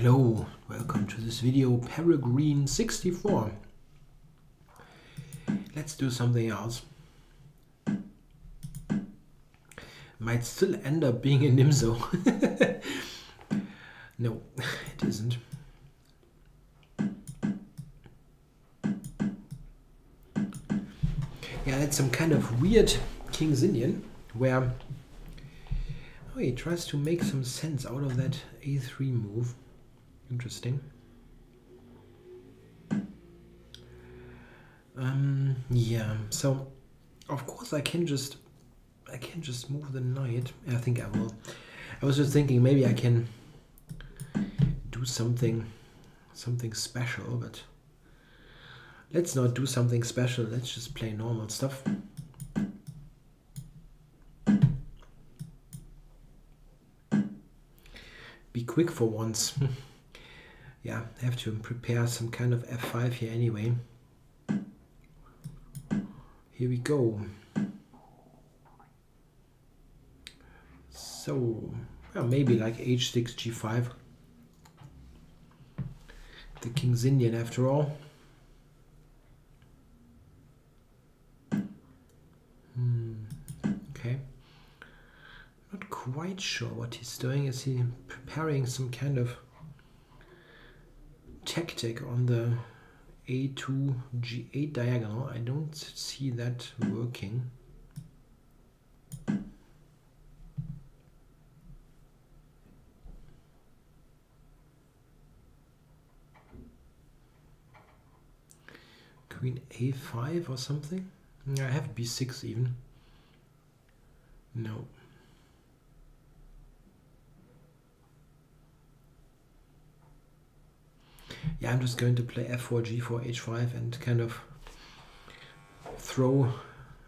Hello, welcome to this video, Peregrine 64. Let's do something else. Might still end up being a Nimzo. No, it isn't. Yeah, that's some kind of weird King's Indian where he tries to make some sense out of that A3 move. Interesting. Yeah, so of course I can just move the knight. I think I will. I was just thinking maybe I can do something special, but let's not do something special. Let's just play normal stuff. Be quick for once. Yeah, I have to prepare some kind of f5 here anyway. Here we go. So, well, maybe like h6, g5. The King's Indian after all. Okay. Not quite sure what he's doing. Is he preparing some kind of tactic on the a2, g8 diagonal? I don't see that working. Queen a5 or something? I have b6 even. No. Yeah, I'm just going to play f4, g4, h5 and kind of throw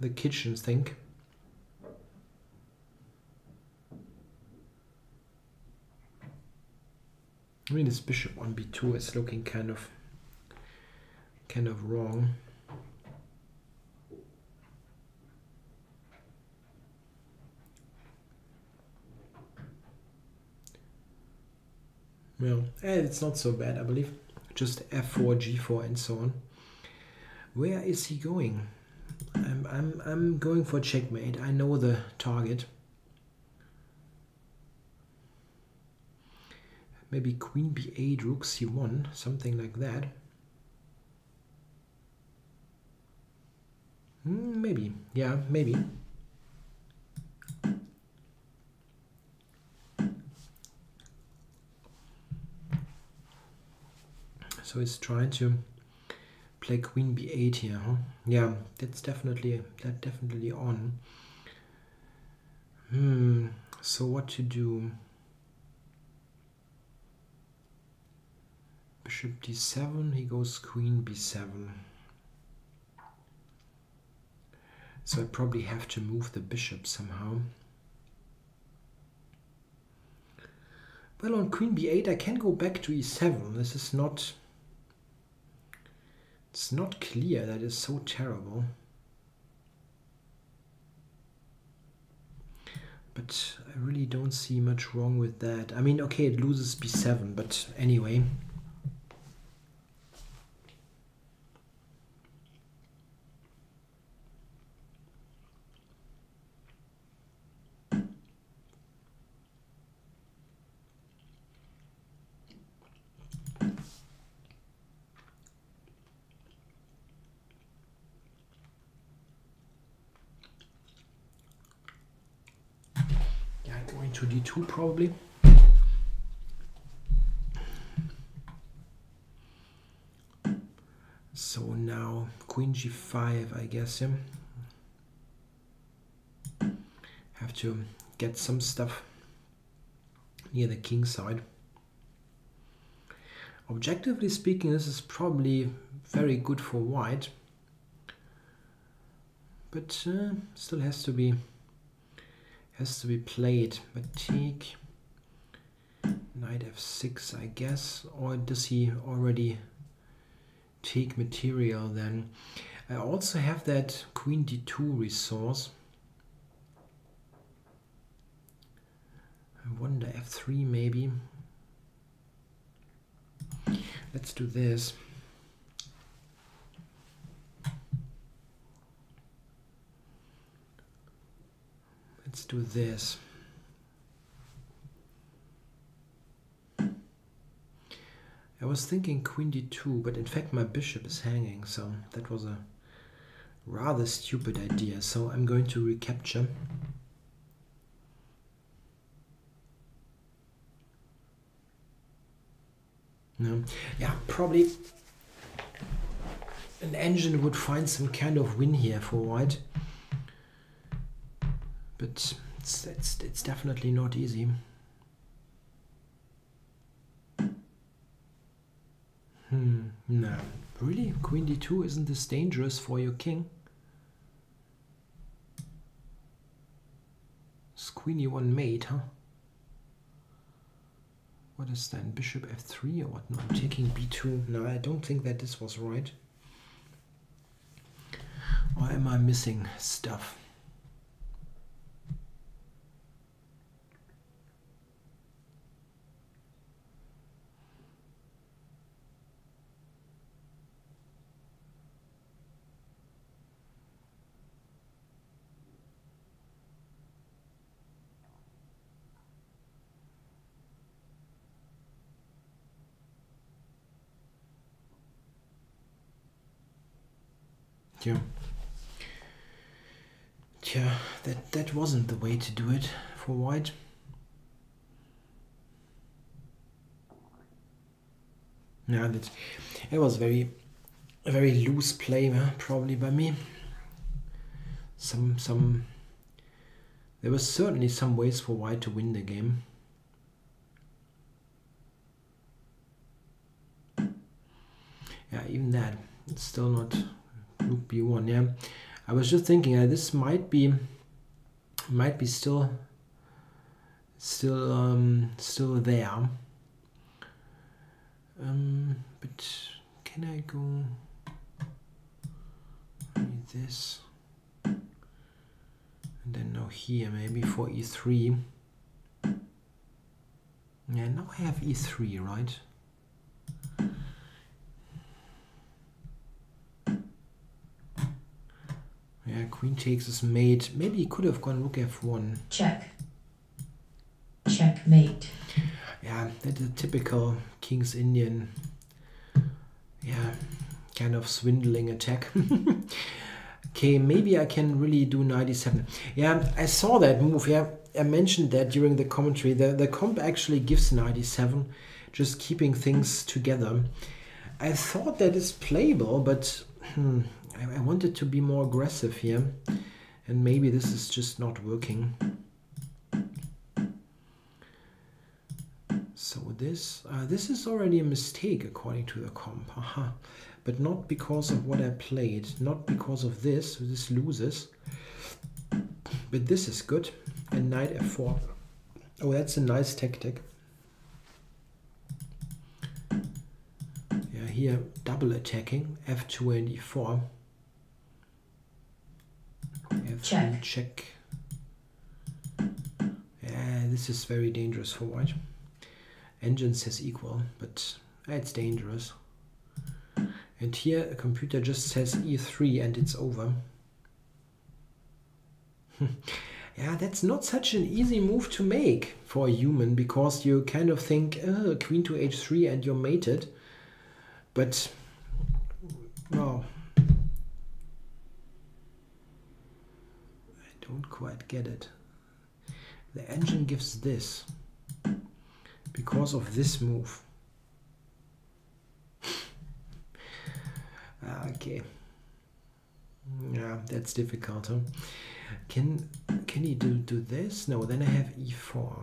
the kitchen sink. I mean, this bishop on b2 is looking kind of wrong. Well, it's not so bad, I believe. Just f4, g4, and so on. Where is he going? I'm going for checkmate. I know the target. Maybe queen b8, rook c1, something like that. Maybe, yeah, maybe. So he's trying to play queen b8 here, huh? Yeah, that's definitely on. So what to do? Bishop d7, he goes queen b7. So I probably have to move the bishop somehow. Well, on queen b8 I can go back to e7. This is not... it's not clear. That is so terrible. But I really don't see much wrong with that. I mean, okay, it loses b7, but anyway. To d2 probably. So now queen g5, I guess. Yeah, have to get some stuff near the king side. Objectively speaking, this is probably very good for white, but still has to be played. But take knight f6, I guess. Or does he already take material then? I also have that queen d2 resource. I wonder, f3 maybe. Let's do this. Let's do this. I was thinking queen d2, but in fact my bishop is hanging, so that was a rather stupid idea. So I'm going to recapture. No. Yeah, probably an engine would find some kind of win here for white, but it's definitely not easy. No, really? Queen d2, isn't this dangerous for your king? It's queen e1 mate, huh? What is then? Bishop f3 or what? No, I'm taking b2. No, I don't think that this was right. Or am I missing stuff? Yeah, that wasn't the way to do it for white. No, it was a very loose play, probably by me. There were certainly some ways for white to win the game. Yeah, even that, it's still not. Rook b1, yeah. I was just thinking this might be still there. But can I go read this and then now here maybe for e3? Yeah, now I have e3, right? Yeah, queen takes his mate. Maybe he could have gone rook f1. Check. Checkmate. Yeah, that's a typical King's Indian, yeah, kind of swindling attack. Okay, maybe I can really do knight e7. Yeah, I saw that move. Yeah, I mentioned that during the commentary. The comp actually gives knight e7, just keeping things together. I thought that is playable, but I wanted to be more aggressive here, and maybe this is just not working. So this is already a mistake according to the comp, haha. But not because of what I played, not because of this. This loses, but this is good. And knight f4. Oh, that's a nice tactic. Yeah, here double attacking f2 and e4. Check. Check. Yeah, this is very dangerous for white. Engine says equal, but it's dangerous. And here a computer just says e3 and it's over. Yeah, that's not such an easy move to make for a human, because you kind of think, oh, queen to h3 and you're mated. But, well, don't quite get it. The engine gives this because of this move. Okay, yeah, that's difficult, huh? Can he do this? No, then I have e4.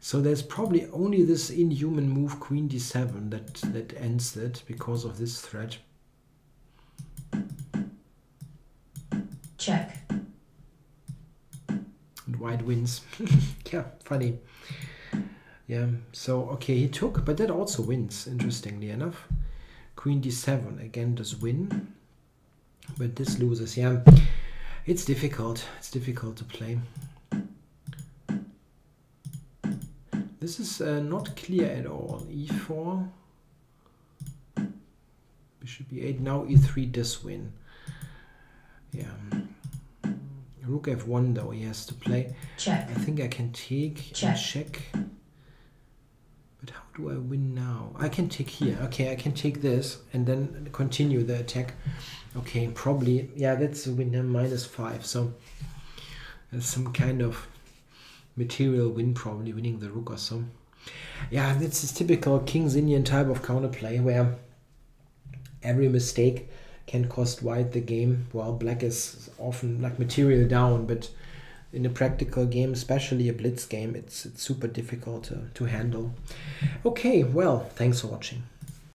So there's probably only this inhuman move queen d7 that ends it because of this threat. Check. And white wins. Yeah, funny. Yeah, so okay, he took, but that also wins, interestingly enough. Queen d7 again does win, but this loses. Yeah, it's difficult. It's difficult to play. This is not clear at all. e4, Bishop e8, now e3 does win. Yeah. Rook f1 though, he has to play. Check. I think I can take check. And check. But how do I win now? I can take here. Okay, I can take this and then continue the attack. Okay, probably. Yeah, that's a win, -5. So there's some kind of material win, probably winning the rook or so. Yeah, that's this typical King's Indian type of counterplay where every mistake can cost white the game, while black is often like material down. But in a practical game, especially a blitz game, it's super difficult to handle. Okay, well, thanks for watching.